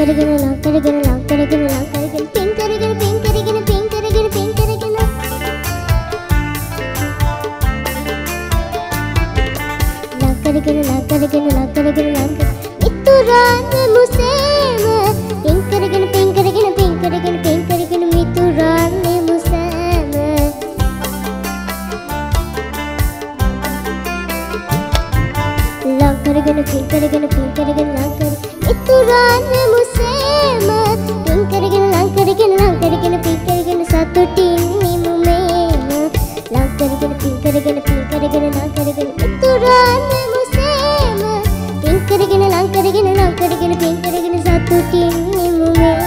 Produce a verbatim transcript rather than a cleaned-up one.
gotta get along, gotta get along, gotta get along, gotta get along. Pink, gotta get a pink, gotta get a pink, gotta get a pink, gotta get along. Love, gotta get along, gotta get along, gotta get along. Ittu rang musema. Pink, gotta get a pink, gotta get a pink, gotta get a pink, gotta get a. Ittu rang musema. Love, gotta get a pink, gotta get a pink, gotta get along. Ittu rang musema. Pink, gotta get along, gotta get along, gotta get a pink, gotta get a satutin nimu mema. Love, gotta get a pink, gotta get a pink, gotta get along, gotta get a. Ittu rang musema. Pink, gotta get along, gotta get along, gotta get a pink, gotta get a satutin nimu mema.